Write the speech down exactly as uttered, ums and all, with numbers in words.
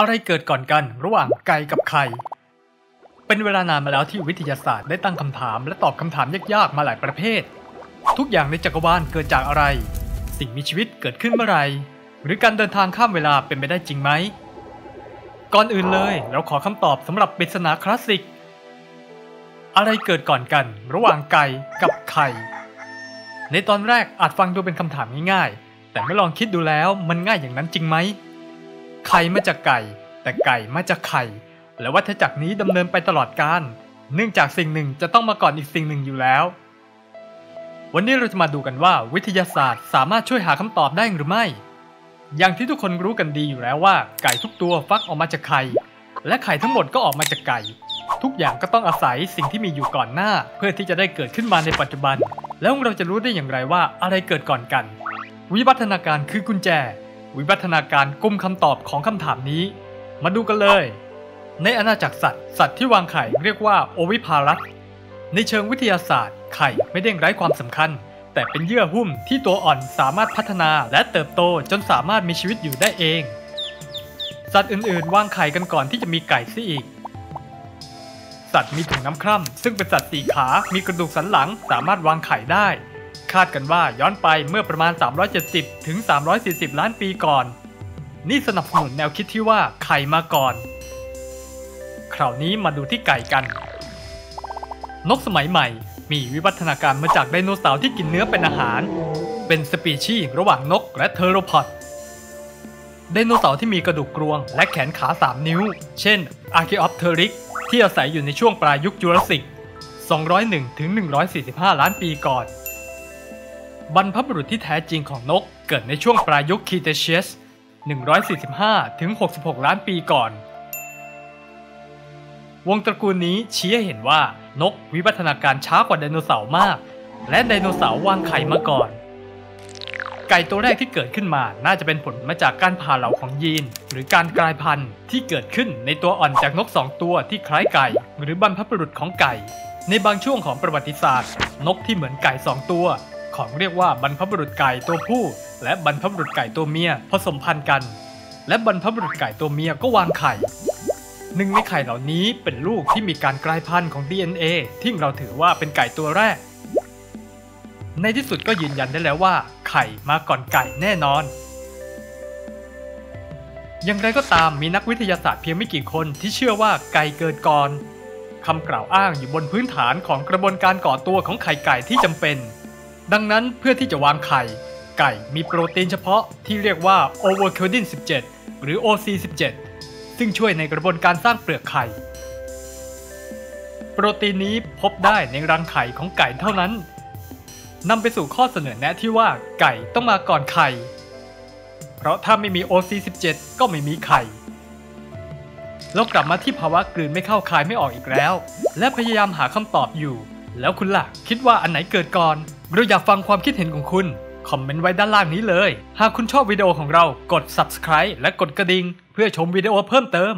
อะไรเกิดก่อนกันระหว่างไก่กับไข่เป็นเวลานานมาแล้วที่วิทยาศาสตร์ได้ตั้งคำถามและตอบคำถามยากๆมาหลายประเภททุกอย่างในจักรวาลเกิดจากอะไรสิ่งมีชีวิตเกิดขึ้นเมื่อไหร่หรือการเดินทางข้ามเวลาเป็นไปได้จริงไหมก่อนอื่นเลยเราขอคำตอบสำหรับปริศนาคลาสสิกอะไรเกิดก่อนกันระหว่างไก่กับไข่ในตอนแรกอาจฟังดูเป็นคำถามง่ายๆแต่เมื่อลองคิดดูแล้วมันง่ายอย่างนั้นจริงไหมไข่มาจากไก่แต่ไก่มาจากไข่และวัฏจักรนี้ดำเนินไปตลอดกาลเนื่องจากสิ่งหนึ่งจะต้องมาก่อนอีกสิ่งหนึ่งอยู่แล้ววันนี้เราจะมาดูกันว่าวิทยาศาสตร์สามารถช่วยหาคำตอบได้หรือไม่อย่างที่ทุกคนรู้กันดีอยู่แล้วว่าไก่ทุกตัวฟักออกมาจากไข่และไข่ทั้งหมดก็ออกมาจากไก่ทุกอย่างก็ต้องอาศัยสิ่งที่มีอยู่ก่อนหน้าเพื่อที่จะได้เกิดขึ้นมาในปัจจุบันแล้วเราจะรู้ได้อย่างไรว่าอะไรเกิดก่อนกันวิวัฒนาการคือกุญแจวิวัฒนาการกุมคำตอบของคำถามนี้มาดูกันเลยในอาณาจักรสัตว์สัตว์ที่วางไข่เรียกว่าโอวิพารัสในเชิงวิทยาศาสตร์ไข่ไม่เด้งไร้ความสำคัญแต่เป็นเยื่อหุ้มที่ตัวอ่อนสามารถพัฒนาและเติบโตจนสามารถมีชีวิตอยู่ได้เองสัตว์อื่นๆวางไข่กันก่อนที่จะมีไก่ซิอีกสัตว์มีถุงน้ำคร่ำซึ่งเป็นสัตว์สี่ขามีกระดูกสันหลังสามารถวางไข่ได้คาดกันว่าย้อนไปเมื่อประมาณสามร้อยเจ็ดสิบถึงสามร้อยสี่สิบล้านปีก่อนนี่สนับสนุนแนวคิดที่ว่าไข่มาก่อนคราวนี้มาดูที่ไก่กันนกสมัยใหม่มีวิวัฒนาการมาจากไดโนเสาร์ที่กินเนื้อเป็นอาหารเป็นสปีชีส์ระหว่างนกและเทโรพอดไดโนเสาร์ที่มีกระดูกกรวงและแขนขาสามนิ้วเช่น Archaeopteryx ที่อาศัยอยู่ในช่วงปลายยุคจูราสสิก สองร้อยเอ็ดถึงหนึ่งร้อยสี่สิบห้า ล้านปีก่อนบรรพบุรุษที่แท้จริงของนกเกิดในช่วงปลายยุค Cretaceous หนึ่งร้อยสี่สิบห้าถึงหกสิบหก ล้านปีก่อนวงตระกูลนี้ชี้ให้เห็นว่านกวิวัฒนาการช้ากว่าไดโนเสาร์มากและไดโนเสาร์วางไข่มาก่อนไก่ตัวแรกที่เกิดขึ้นมาน่าจะเป็นผลมาจากการผ่าเหลาของยีนหรือการกลายพันธุ์ที่เกิดขึ้นในตัวอ่อนจากนกสองตัวที่คล้ายไก่หรือบรรพบุรุษของไก่ในบางช่วงของประวัติศาสตร์นกที่เหมือนไก่สองตัวของเรียกว่าบรรพบุรุษไก่ตัวผู้และบรรพบุรุษไก่ตัวเมียผสมพันธุ์กันและบรรพบุรุษไก่ตัวเมียก็วางไข่หนึ่งในไข่เหล่านี้เป็นลูกที่มีการกลายพันธุ์ของ ดี เอ็น เอ ที่เราถือว่าเป็นไก่ตัวแรกในที่สุดก็ยืนยันได้แล้วว่าไข่มาก่อนไก่แน่นอนอย่างไรก็ตามมีนักวิทยาศาสตร์เพียงไม่กี่คนที่เชื่อว่าไก่เกิดก่อนคำกล่าวอ้างอยู่บนพื้นฐานของกระบวนการก่อตัวของไข่ไก่ที่จำเป็นดังนั้นเพื่อที่จะวางไข่ไก่มีโปรตีนเฉพาะที่เรียกว่าโอเวอร์คิวดินสิบเจ็ดหรือ โอ ซี สิบเจ็ดซึ่งช่วยในกระบวนการสร้างเปลือกไข่โปรตีนนี้พบได้ในรังไข่ของไก่เท่านั้นนำไปสู่ข้อเสนอแนะที่ว่าไก่ต้องมาก่อนไข่เพราะถ้าไม่มี โอ ซี สิบเจ็ด ก็ไม่มีไข่แล้วกลับมาที่ภาวะกลืนไม่เข้าคายไม่ออกอีกแล้วและพยายามหาคำตอบอยู่แล้วคุณล่ะคิดว่าอันไหนเกิดก่อนเราอยากฟังความคิดเห็นของคุณคอมเมนต์ไว้ด้านล่างนี้เลยหากคุณชอบวิดีโอของเรากด ซับสไครบ์ และกดกระดิ่งเพื่อชมวิดีโอเพิ่มเติม